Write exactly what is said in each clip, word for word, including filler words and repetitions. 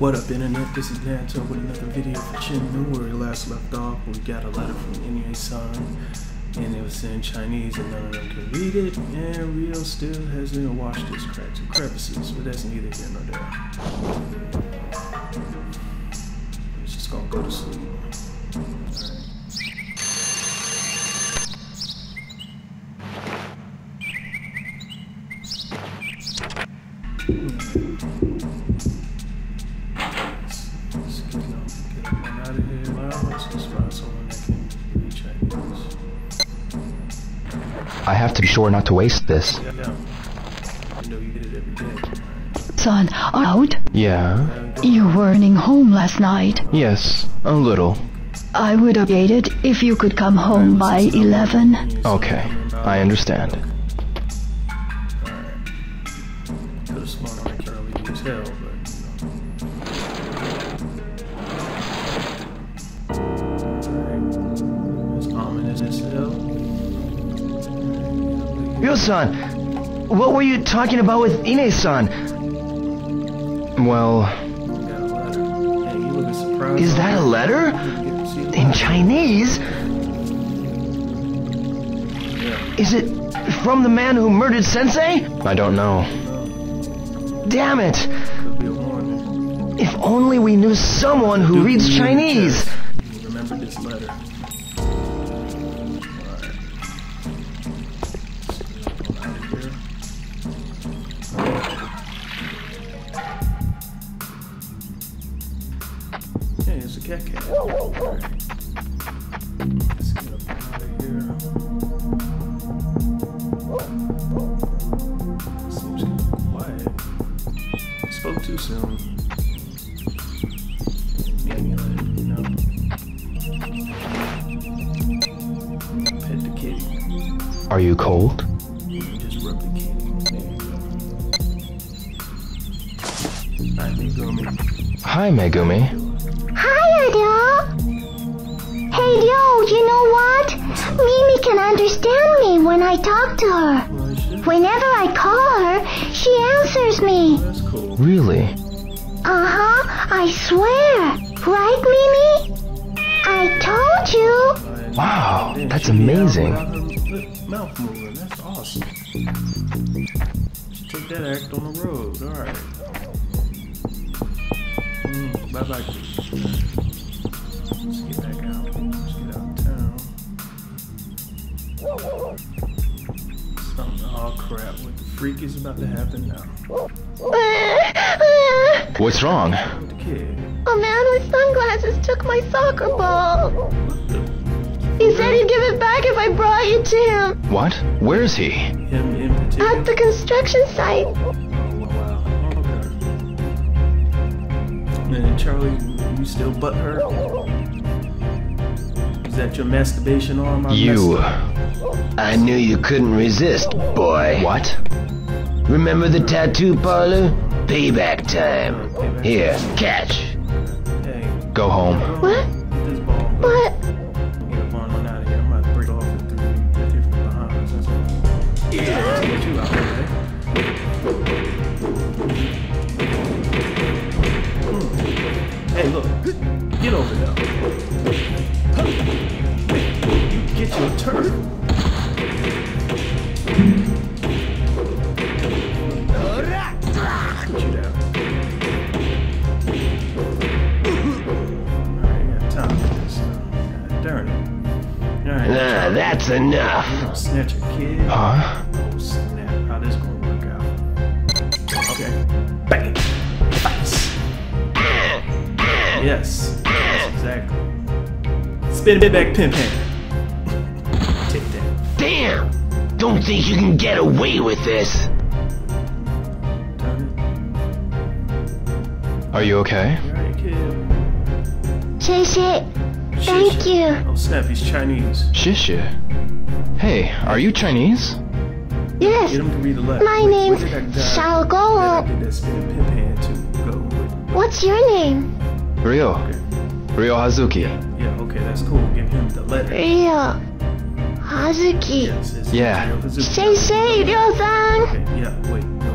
What up internet, this is Naruto with another video for Shenmue. Where we last left off, we got a letter from Ine-san, and it was in Chinese and none of them could read it, and Ryo still hasn't washed his cracks and crevices, but that's neither here nor there. He's just gonna go to sleep. Alright. I have to be sure not to waste this. Son, are out? Yeah. You were running home last night. Yes, a little. I would appreciate it if you could come home by eleven. Okay, I understand. Ryo-san, what were you talking about with Ine-san? Well, is that a letter? In Chinese? Is it from the man who murdered Sensei? I don't know. Damn it! If only we knew someone who reads Chinese! Remember this letter. Are you cold? Just replicating. Hi, Megumi. Hi, Megumi. Hi, Ryo. Hey, Ryo, you know what? Mimi can understand me when I talk to her. Whenever I call her, she answers me. Oh, that's cool. Really? Uh-huh, I swear. Right, Mimi? I told you. Wow, that's amazing. Mouth moving, that's awesome. She took that act on the road, alright. Mm, bye bye. Let's get back out. Let's get out of town. Something, oh crap, what the freak is about to happen now. What's wrong? The kid. A man with sunglasses took my soccer ball. What the? He said he'd give it back if I brought you to him. What? Where is he? Him, him At the construction site. Oh, wow. Okay. And Charlie, you still butthurt? Is that your masturbation arm? I you. I knew you couldn't resist, boy. What? Remember the tattoo parlor? Payback time. Payback. Here, catch. Hey. Go home. What? What? Hey, look, get over there. You get your turn. Put you down. Alright, I got time for this. God darn it. Alright. Nah, that's enough. You gonna snatch a kid? Huh? Oh, snap. How this gonna work out? Okay. Bang. Yes, yes, exactly. Spin it back, pin pan. Take that. Damn! Don't think you can get away with this. Are you okay? Alright, kid. Shishu. Thank you. Oh snap, he's Chinese. Shishu. Hey, are you Chinese? Yes. Get him to read the letter. My name's Shao Go. What's your name? Ryo. Ryo Hazuki. Yeah, yeah, okay, that's cool. Give him the letter. Ryo Hazuki. Yes, yes, yeah. Ryo Hazuki. Sensei, Ryo-san. Okay, yeah, wait, no.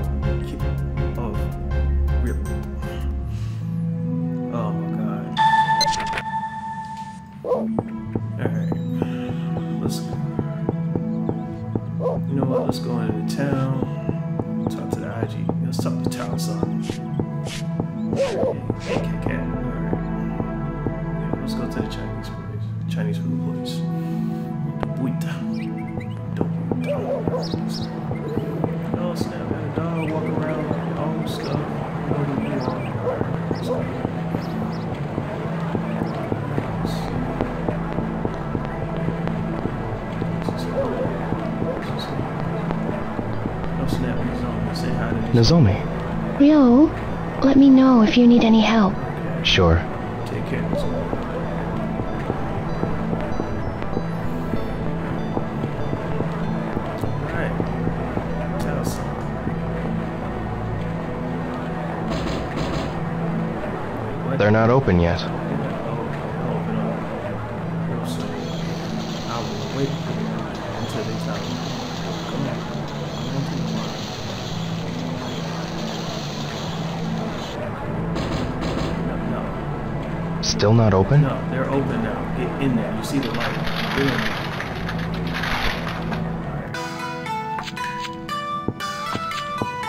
Keep... Oh. Ryo. What's up, Tao-san? Okay, okay, okay. Yeah, let's go to the Chinese place. Chinese food place. Oh snap, man, a dog walking around with your own stuff. What do you want? Oh snap, Nozomi, say hi to Nozomi. Ryo, let me know if you need any help. Sure. Take care, Nozomi. They're not open yet. Open up. So I will wait until they stop. Come back. Come on. No. Still not open? No, they're open now. Get in there. You see the light. Get in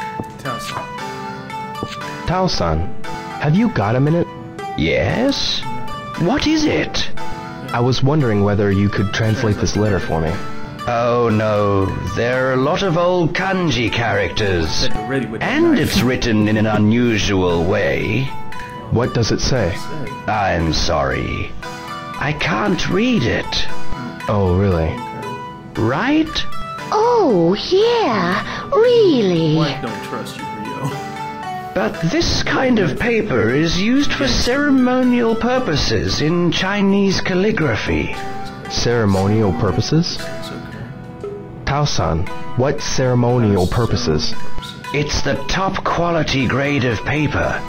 there. Tao-san. Tao-san, have you got a minute? Yes? What is it? I was wondering whether you could translate this letter for me. Oh no, there are a lot of old kanji characters. And it's written in an unusual way. What does it say? I'm sorry. I can't read it. Oh, really? Right? Oh, yeah, really. I don't trust you, Ryo. But this kind of paper is used for ceremonial purposes in Chinese calligraphy. Ceremonial purposes? Tao-san, what ceremonial purposes? It's the top quality grade of paper.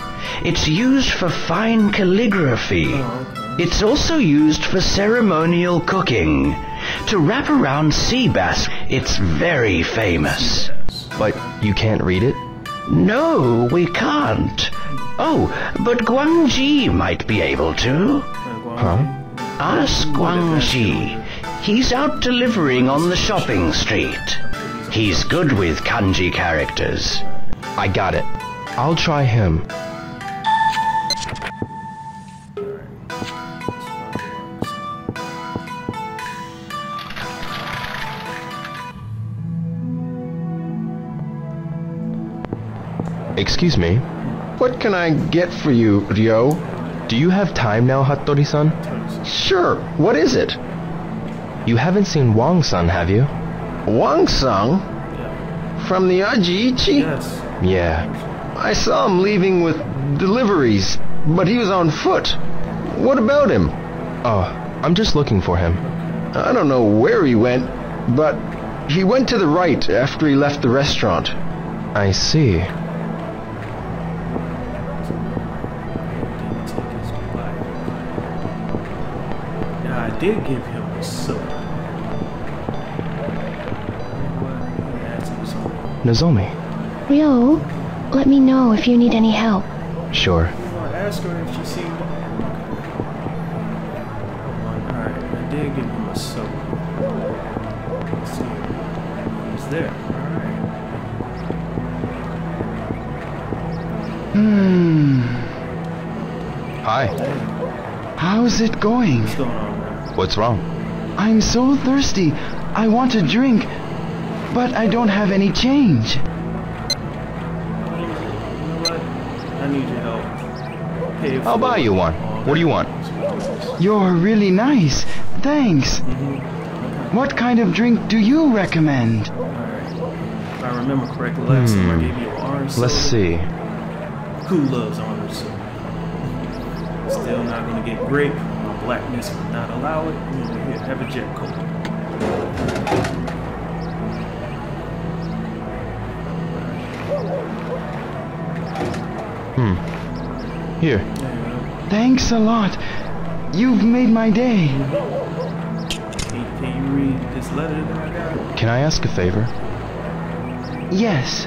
It's used for fine calligraphy. It's also used for ceremonial cooking. To wrap around sea bass, it's very famous. But you can't read it? No, we can't. Oh, but Guang Ji might be able to. Huh? Ask Guang Ji. He's out delivering on the shopping street. He's good with kanji characters. I got it. I'll try him. Excuse me. What can I get for you, Ryo? Do you have time now, Hattori-san? Sure. What is it? You haven't seen Wang-san, have you? Wang-san? Yeah. From the Ajiichi? Yes. Yeah. I saw him leaving with deliveries, but he was on foot. What about him? Oh, I'm just looking for him. I don't know where he went, but he went to the right after he left the restaurant. I see. I did give him a soda. Nozomi. Ryo, let me know if you need any help. Sure. Well, ask her if she sees. Okay. Alright, I did give him a soda. Let's see. He's there. Alright. Hmm. Hi. How's it going? What's going on? What's wrong? I'm so thirsty. I want a drink, but I don't have any change. You know what? I need your help. Pay I'll buy you one. What do you want? You're really nice. Thanks. Mm-hmm. What kind of drink do you recommend? All right. If I remember correctly, last time I gave you orange soda. Let's see. Who loves orange soda? Still not gonna get grape. Blackness would not allow it. Here, have a jet coat. Hmm. Here. Thanks a lot. You've made my day. Can, can you read this letter that I got? Can I ask a favor? Yes.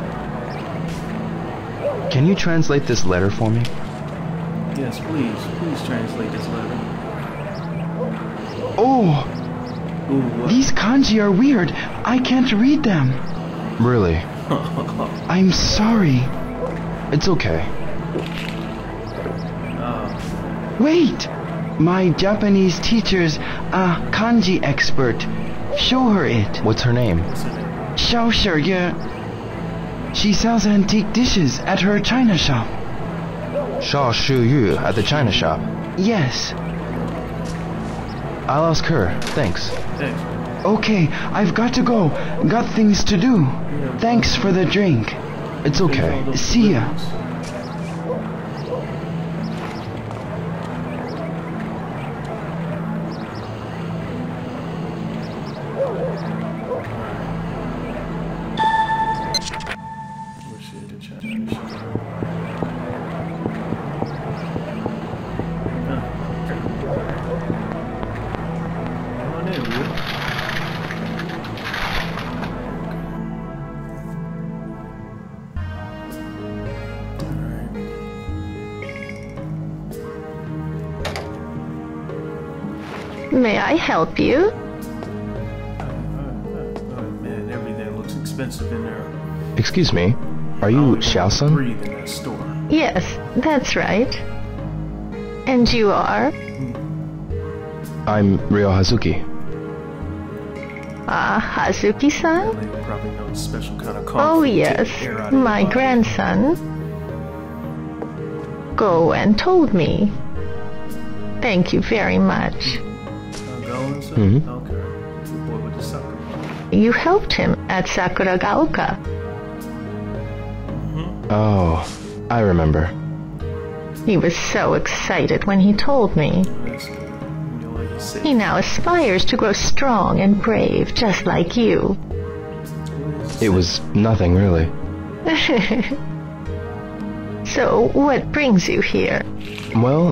Can you translate this letter for me? Yes, please. Please translate this letter. Oh, ooh, these kanji are weird. I can't read them. Really? I'm sorry. It's okay. Oh. Wait! My Japanese teacher's a kanji expert. Show her it. What's her name? Xiao Shuyu. She sells antique dishes at her china shop. Xiao Shuyu at the china shop? Yes. I'll ask her. Thanks. Thanks. Okay, I've got to go. Got things to do. Thanks for the drink. It's okay. See ya. May I help you? Oh, man, everything looks expensive in there. Excuse me, are you Xiao-san? Yes, that's right. And you are? I'm Ryo Hazuki. Ah, uh, Hazuki-san? Oh yes, my grandson. Go and told me. Thank you very much. Mm-hmm. You helped him at Sakura Gaoka. Oh, I remember. He was so excited when he told me. He now aspires to grow strong and brave, just like you. It was nothing, really. So, what brings you here? Well,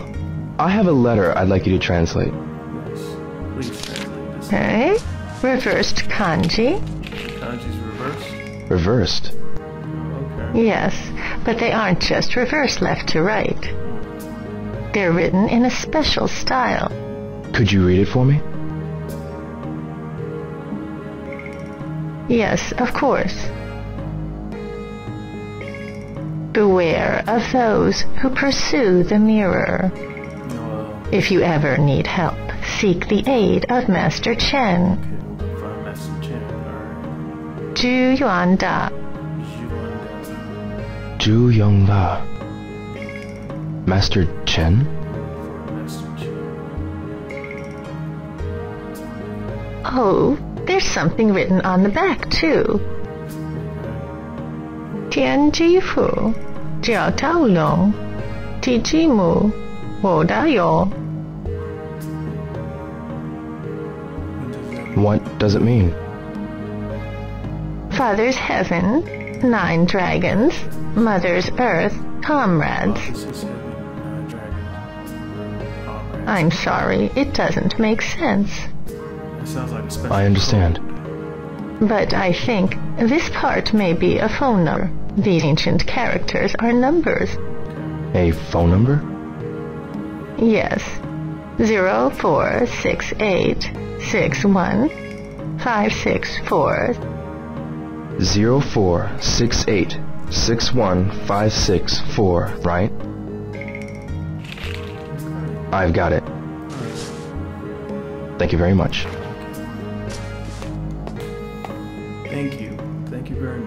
I have a letter I'd like you to translate. Okay. Reversed kanji. Kanji's reversed? Reversed? Okay. Yes, but they aren't just reversed left to right. They're written in a special style. Could you read it for me? Yes, of course. Beware of those who pursue the mirror. If you ever need help, seek the aid of Master Chen. Okay, we'll find Master Chen. Right. Zhu Yuanda. Zhu Yongla. Master Chen? Master Chen. Oh, there's something written on the back, too. Tian Jifu, Jiao Taolong, Ti Jimu, Wo Dayo. What does it mean? Father's heaven, nine dragons, mother's earth, comrades. I'm sorry, it doesn't make sense. I understand. But I think this part may be a phone number. These ancient characters are numbers. A phone number? Yes. Zero four six eight. Six one five six four zero four six eight six one five six four, right? I've got it. Thank you very much. Thank you. Thank you very much.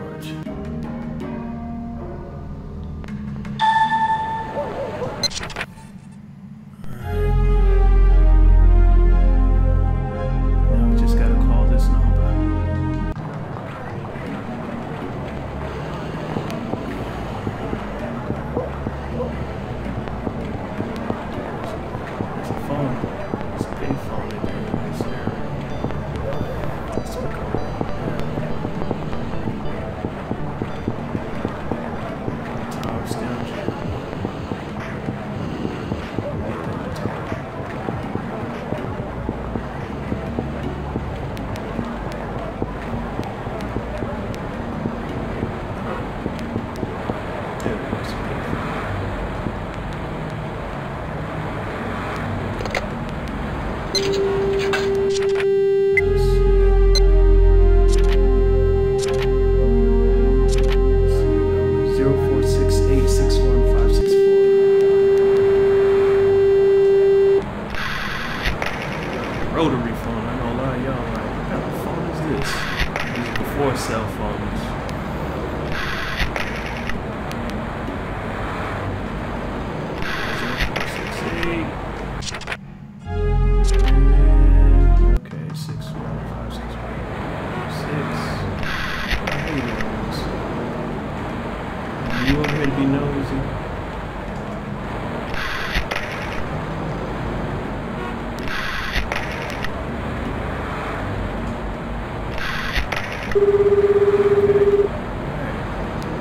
You want me to be nosy?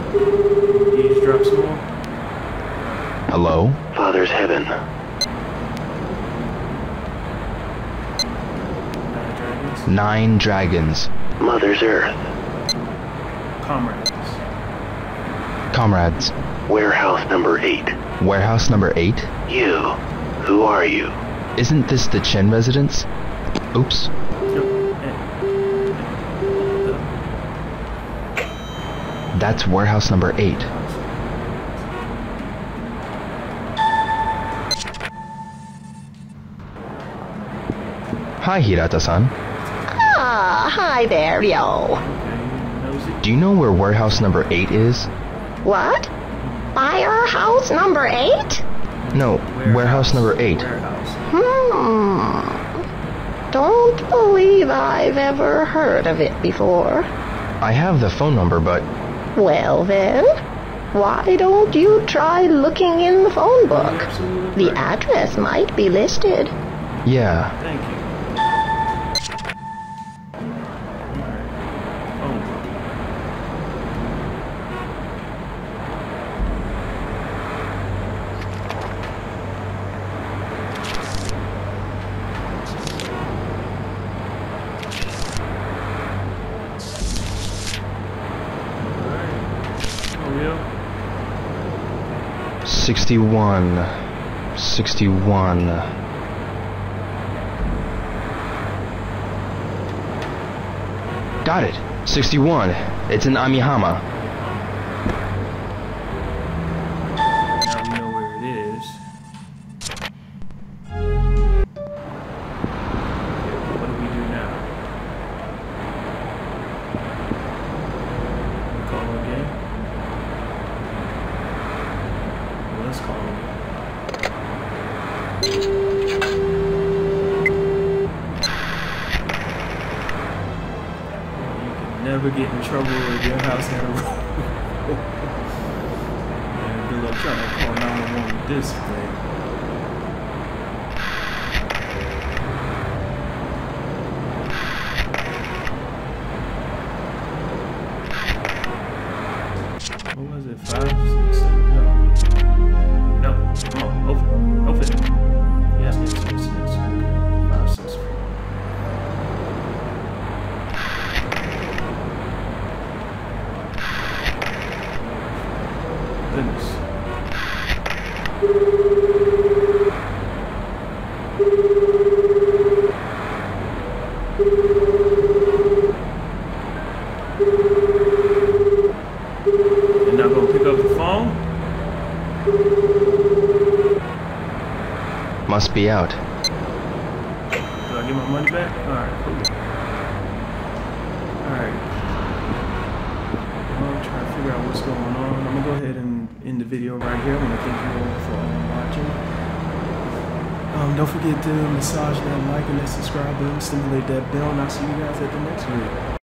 Okay. Eavesdrop some more? Hello? Father's heaven. Nine dragons. Mother's earth. Comrades. Comrades. Warehouse number eight. Warehouse number eight? You. Who are you? Isn't this the Chen residence? Oops. That's warehouse number eight. Hi, Hirata-san. Ah, hi there, yo. Do you know where warehouse number eight is? What? Firehouse number eight? No, warehouse, warehouse number eight. Warehouse. Hmm. Don't believe I've ever heard of it before. I have the phone number, but... Well then, why don't you try looking in the phone book? The address might be listed. Yeah. Thank you. Sixty-one, sixty-one. Got it. Sixty-one. It's in Amihama. Now we know where it is. Okay, what do we do now? Call him again. Let's call him. You can never get in trouble with your house in a row. Man, good luck trying to call nine one one with this thing. Must be out. Do I get my money back? Alright, cool. Alright. I'm trying to figure out what's going on. I'm gonna go ahead and end the video right here. I wanna thank you all for watching. Um, don't forget to massage that like and that subscribe button, stimulate that bell, and I'll see you guys at the next video.